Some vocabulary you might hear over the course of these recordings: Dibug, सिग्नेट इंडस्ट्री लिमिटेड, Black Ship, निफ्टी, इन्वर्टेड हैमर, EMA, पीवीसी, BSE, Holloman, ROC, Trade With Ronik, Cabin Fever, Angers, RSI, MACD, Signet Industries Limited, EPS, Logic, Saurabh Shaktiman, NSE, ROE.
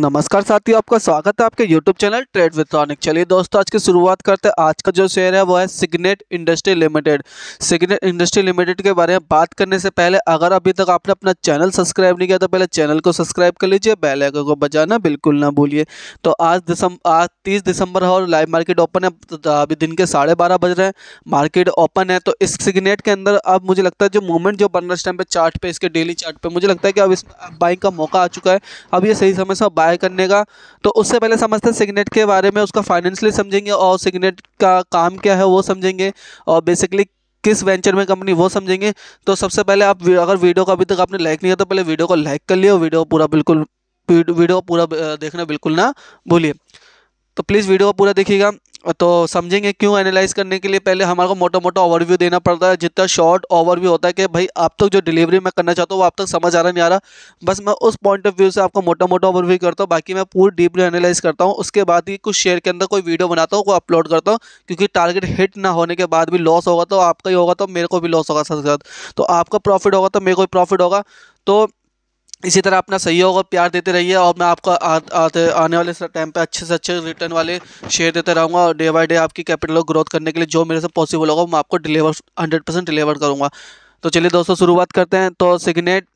नमस्कार साथियों, आपका स्वागत है आपके YouTube channel trade with Ronik. चलिए दोस्तों, आज की शुरुआत करते हैं। आज का जो शेयर है वो है सिग्नेट इंडस्ट्री लिमिटेड। सिग्नेट इंडस्ट्री लिमिटेड के बारे में बात करने से पहले अगर अभी तक आपने अपना चैनल सब्सक्राइब नहीं किया तो पहले चैनल को सब्सक्राइब कर लीजिए, बेल आइकन को बजाना बिल्कुल ना भूलिए। तो आज 30 दिसंबर है और लाइव मार्केट ओपन है। अभी दिन के 12:30 बज रहे हैं, मार्केट ओपन है। तो इस सिग्नेट के अंदर अब मुझे लगता है जो मूवमेंट जो बन रहा है इस टाइम पे चार्ट पे, इसके डेली चार्ट पे, मुझे लगता है कि अब इस बाइंग का मौका आ चुका है। अब ये सही समय से बाय करने का। तो उससे पहले समझते हैं सिग्नेट के बारे में, उसका फाइनेंशियली समझेंगे और सिग्नेट का काम क्या है वो समझेंगे और बेसिकली किस वेंचर में कंपनी वो समझेंगे। तो सबसे पहले आप अगर वीडियो को अभी तक आपने लाइक नहीं किया तो पहले वीडियो को लाइक कर लिए और वीडियो पूरा देखना बिल्कुल ना भूलिए। तो प्लीज़ वीडियो पूरा देखिएगा तो समझेंगे क्यों। एनालाइज करने के लिए पहले हमारे को मोटा मोटा ओवरव्यू देना पड़ता है, जितना शॉर्ट ओवरव्यू होता है कि भाई आप तक जो डिलीवरी मैं करना चाहता हूँ वो आप तक समझ आ रहा नहीं आ रहा, बस मैं उस पॉइंट ऑफ व्यू से आपको मोटा मोटा ओवरव्यू करता हूँ। बाकी मैं पूरी डीपली एनालाइज करता हूँ, उसके बाद ही कुछ शेयर के अंदर कोई वीडियो बनाता हूँ, कोई अपलोड करता हूँ, क्योंकि टारगेट हिट ना होने के बाद भी लॉस होगा तो आपका ही होगा तो मेरे को भी लॉस होगा, साथ साथ तो आपका प्रॉफिट होगा तो मेरे को भी प्रॉफिट होगा। तो इसी तरह अपना सहयोग और प्यार देते रहिए और मैं आपको आने वाले टाइम पे अच्छे से अच्छे रिटर्न वाले शेयर देते रहूँगा और डे बाय डे आपकी कैपिटल ग्रोथ करने के लिए जो मेरे से पॉसिबल होगा मैं आपको 100% डिलीवर करूँगा। तो चलिए दोस्तों शुरुआत करते हैं। तो सिग्नेट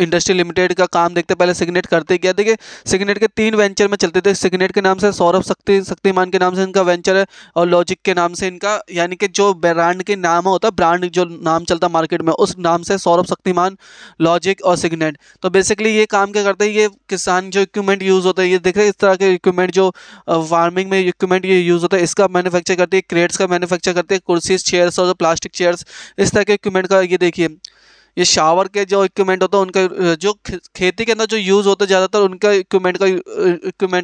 इंडस्ट्री लिमिटेड का काम देखते पहले सिग्नेट करते क्या। देखिए सिग्नेट के 3 वेंचर में चलते थे सिग्नेट के नाम से। सौरभ शक्तिमान के नाम से इनका वेंचर है और लॉजिक के नाम से इनका, यानी कि जो ब्रांड के नाम होता है, ब्रांड जो नाम चलता मार्केट में उस नाम से सौरभ शक्तिमान, लॉजिक और सिग्नेट। तो बेसिकली ये काम क्या करते हैं, ये किसान जो इक्विपमेंट यूज़ होता है, ये देख रहे हैं इस तरह के इक्विपमेंट जो फार्मिंग में इक्विपमेंट ये यूज़ होता है, इसका मैनुफैक्चर करती है, क्रेट्स का मैनुफैक्चर करती है, कुर्सीज, चेयर्स और प्लास्टिक चेयर्स, इस तरह के इक्विपमेंट का। ये देखिए ये शावर के जो इक्विपमेंट होता है उनका जो खेती के अंदर जो यूज़ होता है ज़्यादातर उनका इक्विपमेंट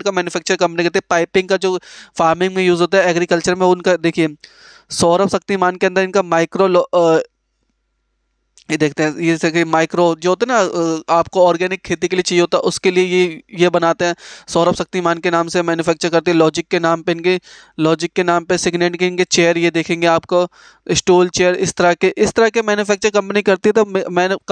का मैन्युफैक्चर कंपनी करते हैं। पाइपिंग का जो फार्मिंग में यूज़ होता है, एग्रीकल्चर में उनका। देखिए सौरभ शक्तिमान के अंदर इनका माइक्रो ये देखते हैं, ये सके माइक्रो जो होते हैं ना आपको ऑर्गेनिक खेती के लिए चाहिए होता है उसके लिए ये बनाते हैं। सौरभ शक्तिमान के नाम से मैन्युफैक्चर करते हैं। लॉजिक के नाम पे सिग्नेट के इनके चेयर, ये देखेंगे आपको स्टूल चेयर, इस तरह के मैन्युफैक्चर कंपनी करती है। तो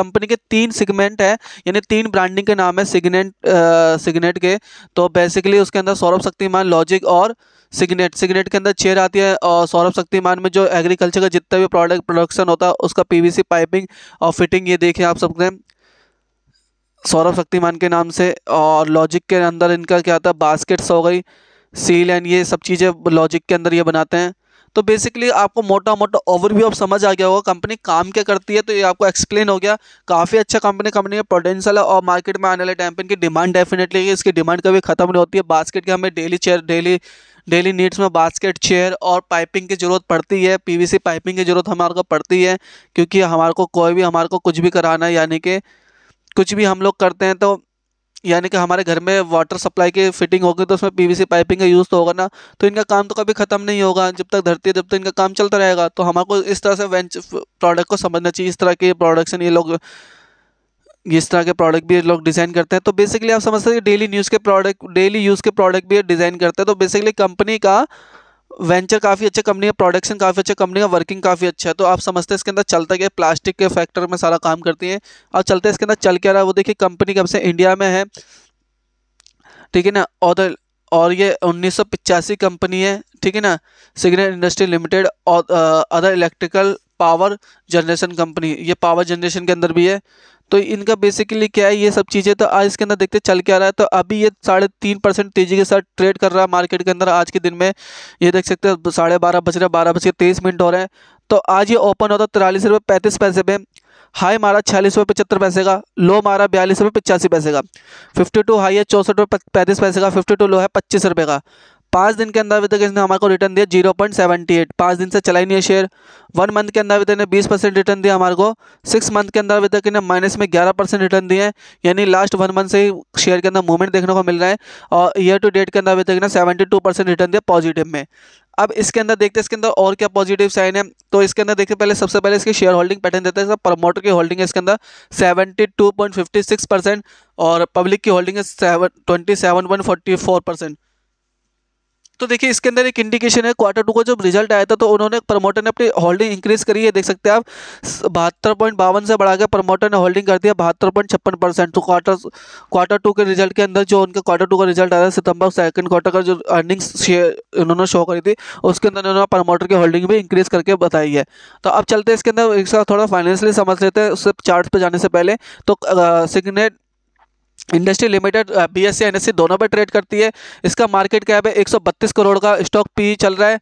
कंपनी के 3 सेगमेंट है, यानी 3 ब्रांडिंग के नाम है सिग्नेट के। तो बेसिकली उसके अंदर सौरभ शक्तिमान, लॉजिक और सिग्नेट के अंदर चेयर आती है। और सौरभ शक्तिमान में जो एग्रीकल्चर का जितना भी प्रोडक्शन होता है उसका पीवीसी पाइपिंग और फिटिंग, ये देखें आप सबने सौरभ शक्तिमान के नाम से। और लॉजिक के अंदर इनका क्या आता है, बास्केट्स हो गई, सील एंड ये सब चीज़ें लॉजिक के अंदर ये बनाते हैं। तो बेसिकली आपको मोटा मोटा ओवरव्यू आप समझ आ गया होगा कंपनी काम क्या करती है। तो ये आपको एक्सप्लेन हो गया, काफ़ी अच्छा कंपनी का पोटेंशियल है और मार्केट में आने वाले टाइम पर इनकी डिमांड डेफिनेटली, इसकी डिमांड कभी ख़त्म नहीं होती है। बास्केट के हमें डेली नीड्स में बास्केट, चेयर और पाइपिंग की ज़रूरत पड़ती है, पीवीसी पाइपिंग की ज़रूरत हमारे को पड़ती है, क्योंकि हमारे को कुछ भी कराना है, यानी कि कुछ भी हम लोग करते हैं तो यानी कि हमारे घर में वाटर सप्लाई की फिटिंग होगी तो उसमें पीवीसी पाइपिंग का यूज़ तो होगा ना। तो इनका काम तो कभी ख़त्म नहीं होगा, जब तक धरती है जब तक इनका काम चलता रहेगा। तो हमारे को इस तरह से प्रोडक्ट को समझना चाहिए, इस तरह के प्रोडक्शन इस तरह के प्रोडक्ट भी लोग डिज़ाइन करते हैं। तो बेसिकली आप समझते हैं कि डेली यूज़ के प्रोडक्ट भी डिज़ाइन करते हैं। तो बेसिकली कंपनी का वेंचर काफ़ी अच्छा, कंपनी का प्रोडक्शन काफ़ी अच्छा, कंपनी का वर्किंग काफ़ी अच्छा है। तो आप समझते हैं इसके अंदर चलता क्या, प्लास्टिक के फैक्टर में सारा काम करती है। और चलते इसके अंदर चल क्या रहा है वो देखिए, कंपनी कब से इंडिया में है, ठीक है ना, और ये 1985 कंपनी है, ठीक है ना, सिग्नेट इंडस्ट्री लिमिटेड। और other electrical power generation company, ये पावर जनरेशन के अंदर भी है। तो इनका बेसिकली क्या है ये सब चीज़ें। तो आज इसके अंदर देखते चल क्या रहा है। तो अभी ये 3.5% तेज़ी के साथ ट्रेड कर रहा है मार्केट के अंदर आज के दिन में। ये देख सकते हैं 12:30 बज रहे, 12:23 हो रहे हैं। तो आज ये ओपन होता 43.35 पे, हाई मारा 46.75 का, लो मारा 42.85 का, 52 हाई है 64.35 का, 52 लो है 25 का। 5 दिन के अंदर अभी तक इसने हमारे को रिटर्न दिया 0.78, 5 दिन से चला ही नहीं है शेयर। 1 मंथ के अंदर अभी तक इन्हें 20% रिटर्न दिया हमारे को। 6 मंथ के अंदर अभी तक इन्हें माइनस में 11% रिटर्न दिए हैं, यानी लास्ट 1 मंथ से ही शेयर के अंदर मूवमेंट देखने को मिल रहा है। और ईयर टू डेट के अंदर अभी तक इन्हें 72% रिटर्न दिया पॉजिटिव में। अब इसके अंदर देखते हैं इसके अंदर और क्या पॉजिटिव साइन है। तो इसके अंदर देखते पहले सबसे पहले इसकी शेयर होल्डिंग पैटर्न देते हैं। प्रमोटर की होल्डिंग है इसके अंदर 72.56% और पब्लिक की होल्डिंग है 27.44%। तो देखिए इसके अंदर एक इंडिकेशन है, क्वार्टर टू का जब रिजल्ट आया था तो उन्होंने प्रमोटर ने अपनी होल्डिंग इंक्रीज करी है, देख सकते हैं आप 72.52 से बढ़ाकर प्रमोटर ने होल्डिंग कर दिया 72.56%। तो क्वार्टर टू के रिजल्ट के अंदर जो उनका क्वार्टर टू का रिजल्ट आया था सितंबर सेकंड क्वार्टर का जो अर्निंग्स शेयर उन्होंने शो करी थी उसके अंदर उन्होंने प्रमोटर की होल्डिंग भी इंक्रीज करके बताई है। तो अब चलते हैं इसके अंदर इसका थोड़ा फाइनेंशियली समझ लेते हैं उससे चार्ट पर जाने से पहले। तो सिग्नेट इंडस्ट्री लिमिटेड BSE NSE दोनों पर ट्रेड करती है। इसका मार्केट कैप है 132 करोड़ का, स्टॉक P चल रहा है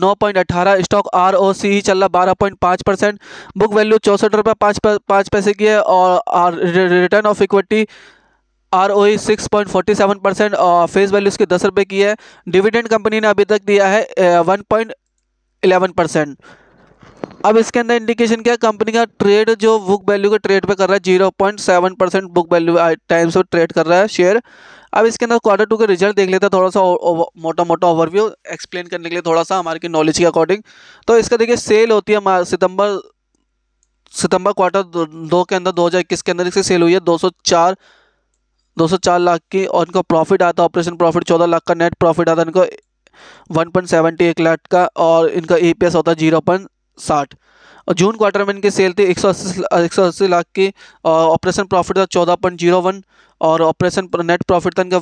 9.18, स्टॉक ROC ही चल रहा 12.5%, बुक वैल्यू 64 रुपये 5 पैसे की है और रिटर्न ऑफ इक्विटी ROE 6.47% और फेस वैल्यू इसकी 10 रुपये की है। डिविडेंड कंपनी ने अभी तक दिया है 1.11%। अब इसके अंदर इंडिकेशन क्या है, कंपनी का ट्रेड जो बुक वैल्यू के ट्रेड पे कर रहा है 0.7% बुक वैल्यू टाइम्स पे ट्रेड कर रहा है शेयर। अब इसके अंदर क्वार्टर टू के रिजल्ट देख लेता थोड़ा सा मोटा ओवरव्यू एक्सप्लेन करने के लिए थोड़ा सा हमारे नॉलेज के अकॉर्डिंग। तो इसका देखिए सेल होती है सितंबर क्वार्टर दो के अंदर 2021 के अंदर इसकी सेल हुई है 204 लाख की और इनका प्रॉफिट आता है ऑपरेशन प्रॉफिट 14 लाख का, नेट प्रॉफिट आता है इनको 1.71 लाख का और इनका EPS होता है 0.60। और जून क्वार्टर में इनकी सेल थी 180 लाख की और ऑपरेशन प्रॉफिट था 14.01 और ऑपरेशन नेट प्रॉफिट था इनका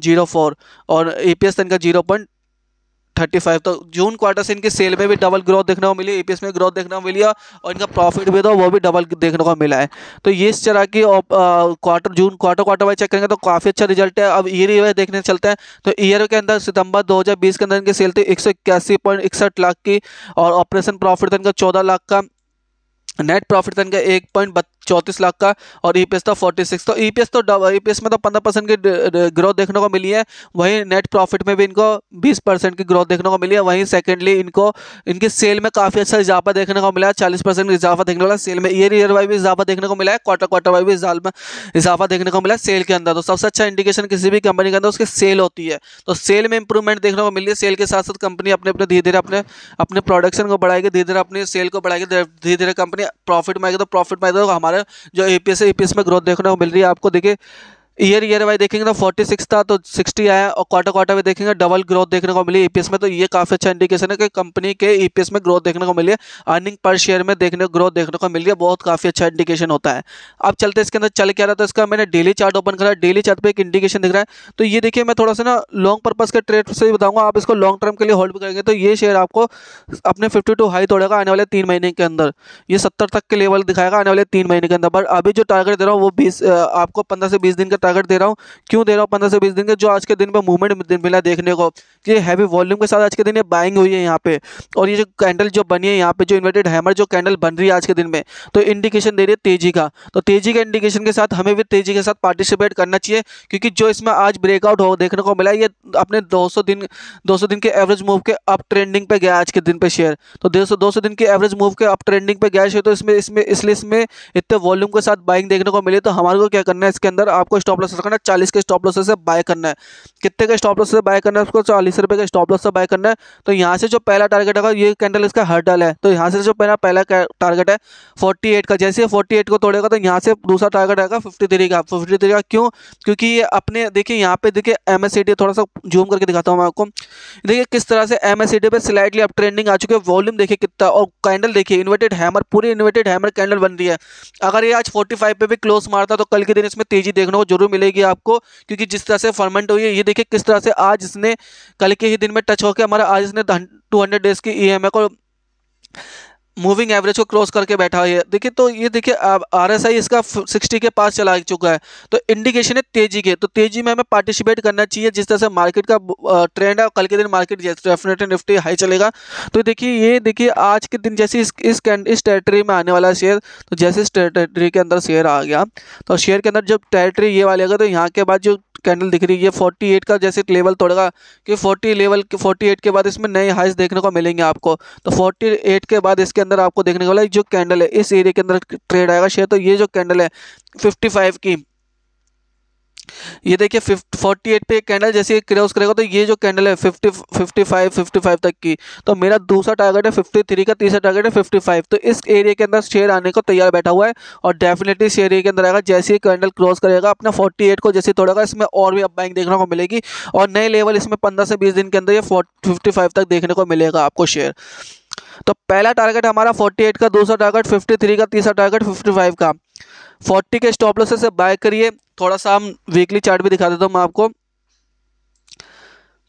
1.04 और EPS था इनका 0.35। तो जून क्वार्टर से इनकी सेल में भी डबल ग्रोथ देखने को मिली, EPS में ग्रोथ देखने को मिली और इनका प्रॉफिट भी था वो भी डबल देखने को मिला है। तो ये इस तरह की जून क्वार्टर वाइज चेक करेंगे तो काफ़ी अच्छा रिजल्ट है। अब ईयर वाइज देखने चलते हैं तो ईयर के अंदर सितंबर 2020 के अंदर इनकी सेल थी 181.61 लाख की और ऑपरेशन प्रॉफिट था इनका 14 लाख का, नेट प्रॉफिट था इनका 1.34 लाख का और EPS था 46। तो EPS में तो 15% की ग्रोथ देखने को मिली है, वहीं नेट प्रॉफिट में भी इनको 20% की ग्रोथ देखने को मिली है। वहीं सेकेंडली इनको इनकी सेल में काफ़ी अच्छा इजाफा देखने को मिला है, 40% का इजाफा देखने को मिला सेल में, ईयर वाइज भी इजाफा देखने को मिला है, क्वार्टर वाइज भी इजाफा देखने को मिला है सेल के अंदर। तो सबसे अच्छा इंडिकेशन किसी भी कंपनी के अंदर उसकी सेल होती है, तो सेल में इंप्रूवमेंट देखने को मिली है। सेल के साथ साथ कंपनी अपने धीरे धीरे अपने प्रोडक्शन को बढ़ाएगी, धीरे धीरे अपनी सेल को बढ़ाएगी, धीरे धीरे कंपनी प्रॉफिट में आएगी। तो प्रॉफिट में हमारे जो EPS में ग्रोथ देखने को मिल रही है आपको, देखिए ईयर वाइज देखेंगे तो 46 था तो 60 आया और क्वार्टर में देखेंगे डबल ग्रोथ देखने को मिली EPS में। तो ये काफ़ी अच्छा इंडिकेशन है कि कंपनी के EPS में ग्रोथ देखने को मिली है, अर्निंग पर शेयर में ग्रोथ देखने को मिली है, बहुत काफ़ी अच्छा इंडिकेशन होता है। अब चलते इसके अंदर चल क्या रहा था, इसका मैंने डेली चार्ट ओपन करा, डेली चार्ट पर एक इंडिकेशन दिख रहा है। तो ये देखिए मैं थोड़ा सा ना लॉन्ग पर्पज़ के ट्रेड से ही बताऊँगा, आप इसको लॉन्ग टर्म के लिए होल्ड भी करेंगे तो ये शेयर आपको अपने 52 हाई तोड़ेगा आने वाले 3 महीने के अंदर, ये 70 तक के लेवल दिखाएगा आने वाले 3 महीने के अंदर। बट अभी जो टारगेट दे रहा हूँ वो आपको 15 से 20 दिन का टारगेट दे रहा हूँ। क्यों दे रहा हूँ 15 से 20 दिन के, जो आज के दिन पे मूवमेंट मिला देखने को, ये हैवी वॉल्यूम के साथ आज के दिन ये बाइंग हुई है यहाँ पे और ये जो कैंडल जो बनी है यहाँ पे जो इन्वर्टेड हैमर जो कैंडल बन रही है आज के दिन में तो इंडिकेशन दे रही है तेजी का। तो तेजी के इंडिकेशन के साथ हमें भी तेजी के साथ पार्टिसिपेट करना चाहिए क्योंकि जो इसमें आज ब्रेकआउट हो देखने को मिला ये अपने 200 दिन के एवरेज मूव के अप ट्रेंडिंग पे गया आज के दिन पे शेयर। तो 200 दिन के एवरेज मूव के अप ट्रेंडिंग पे गया शेयर, तो इसलिए इसमें इतने वॉल्यूम के साथ बाइंग देखने को मिली। तो हमारे को क्या करना है, इसके अंदर आपको स्टॉप लॉस रखना है, 40 के स्टॉप लॉस से बाय करना है। कितने के स्टॉप लॉस से बाय करना है उसको, 40 रुपये के स्टॉप लॉस से बाय करना है। तो यहाँ से जो पहला टारगेट है, ये कैंडल इसका हर्डल है, तो यहाँ से जो पहला टारगेट है 48 का, जैसे 48 को तोड़ेगा तो यहाँ से दूसरा टारगेट आएगा 53 का। 53 का क्यों, क्योंकि ये अपने देखिए यहाँ पे देखिए MACD, थोड़ा सा जूम करके दिखाता हूँ मैं आपको, देखिए किस तरह से MACD पे स्लाइडली अप ट्रेंडिंग आ चुकी है, वॉल्यूम देखिए कितना और कैंडल देखिए इन्वर्टेड हैमर, पूरी इन्वर्टेड हैमर कैंडल बन रही है। अगर ये आज 45 पे भी क्लोज मारता तो कल के दिन इसमें तेजी देखने को जरूर मिलेगी आपको, क्योंकि जिस तरह से फॉर्मेंट हुई है ये देखिए किस तरह से आज इसने कल के ही दिन में टच होकर हमारा आज इसने 200 डेज की EMA को मूविंग एवरेज को क्रॉस करके बैठा है देखिए। तो ये देखिए अब RSI इसका 60 के पास चला चुका है, तो इंडिकेशन है तेजी के। तो तेजी में हमें पार्टिसिपेट करना चाहिए, जिस तरह से मार्केट का ट्रेंड है कल के दिन मार्केट डेफिनेटली निफ्टी हाई चलेगा। तो देखिए ये देखिए आज के दिन जैसे इस टेरिटरी में आने वाला शेयर, तो जैसे इस टेरिटरी के अंदर शेयर आ गया तो शेयर के अंदर जब टेरिटरी ये वाली आ गया तो यहाँ के बाद जो कैंडल दिख रही है 48 का जैसे लेवल तोड़ेगा कि 48 के बाद इसमें नए हाइज देखने को मिलेंगे आपको। तो 48 के बाद इसके अंदर आपको देखने को वाला जो कैंडल है इस एरिया के अंदर ट्रेड आएगा शेयर। तो ये जो कैंडल है 55 की ये देखिए 48 पे कैंडल जैसे क्रॉस करेगा तो ये जो कैंडल है 55 तक की, तो मेरा दूसरा टारगेट है 53 का, तीसरा टारगेट है 55। तो इस एरिया के अंदर शेयर आने को तैयार बैठा हुआ है और डेफिनेटली इस एरिया के अंदर आएगा। जैसे ही कैंडल क्रॉस करेगा अपना 48 को जैसे तोड़ेगा, इसमें और भी अपबाइंग देखने को मिलेगी और नए लेवल इसमें 15 से 20 दिन के अंदर ये 55 तक देखने को मिलेगा आपको शेयर। तो पहला टारगेट हमारा 48 का, दूसरा टारगेट 53 का, तीसरा टारगेट 55 का। 40 के स्टॉप लॉस से बाय करिए। थोड़ा सा हम वीकली चार्ट भी दिखा देता हूँ मैं आपको।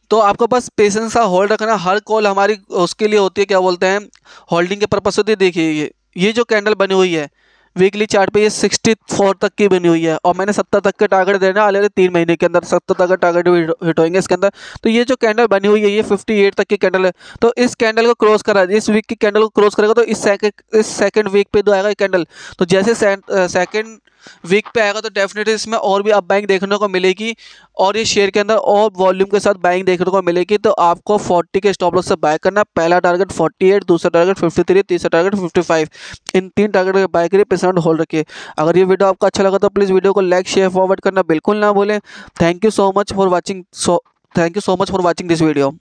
तो आपको बस पेशेंस का होल्ड रखना। हर कॉल हमारी उसके लिए होती है, क्या बोलते हैं, होल्डिंग के पर्पस होती है। देखिए ये जो कैंडल बनी हुई है वीकली चार्ट पे, ये 64 तक की बनी हुई है और मैंने 70 तक के टारगेट देना आले 3 महीने के अंदर 70 तक का टारगेट हिट होंगे इसके अंदर। तो ये जो कैंडल बनी हुई है ये 58 तक की कैंडल है। तो इस कैंडल को क्रॉस करा, इस वीक की कैंडल को क्रॉस करेगा तो इस सेकंड वीक पे जो आएगा ये कैंडल, तो जैसे सेकंड वीक पे आएगा तो डेफिनेटली इसमें और भी अप बाइंग देखने को मिलेगी और ये शेयर के अंदर और वॉल्यूम के साथ बाइंग देखने को मिलेगी। तो आपको 40 के स्टॉप लॉस से बाय करना। पहला टारगेट 48, दूसरा टारगेट 53, तीसरा टारगेट 55। इन 3 टारगेट के बाय करिए, पेशेंट होल्ड रखिए। अगर ये वीडियो आपको अच्छा लगा तो प्लीज़ वीडियो को लाइक, शेयर, फॉरवर्ड करना बिल्कुल ना भूलें। Thank you so much for watching this video.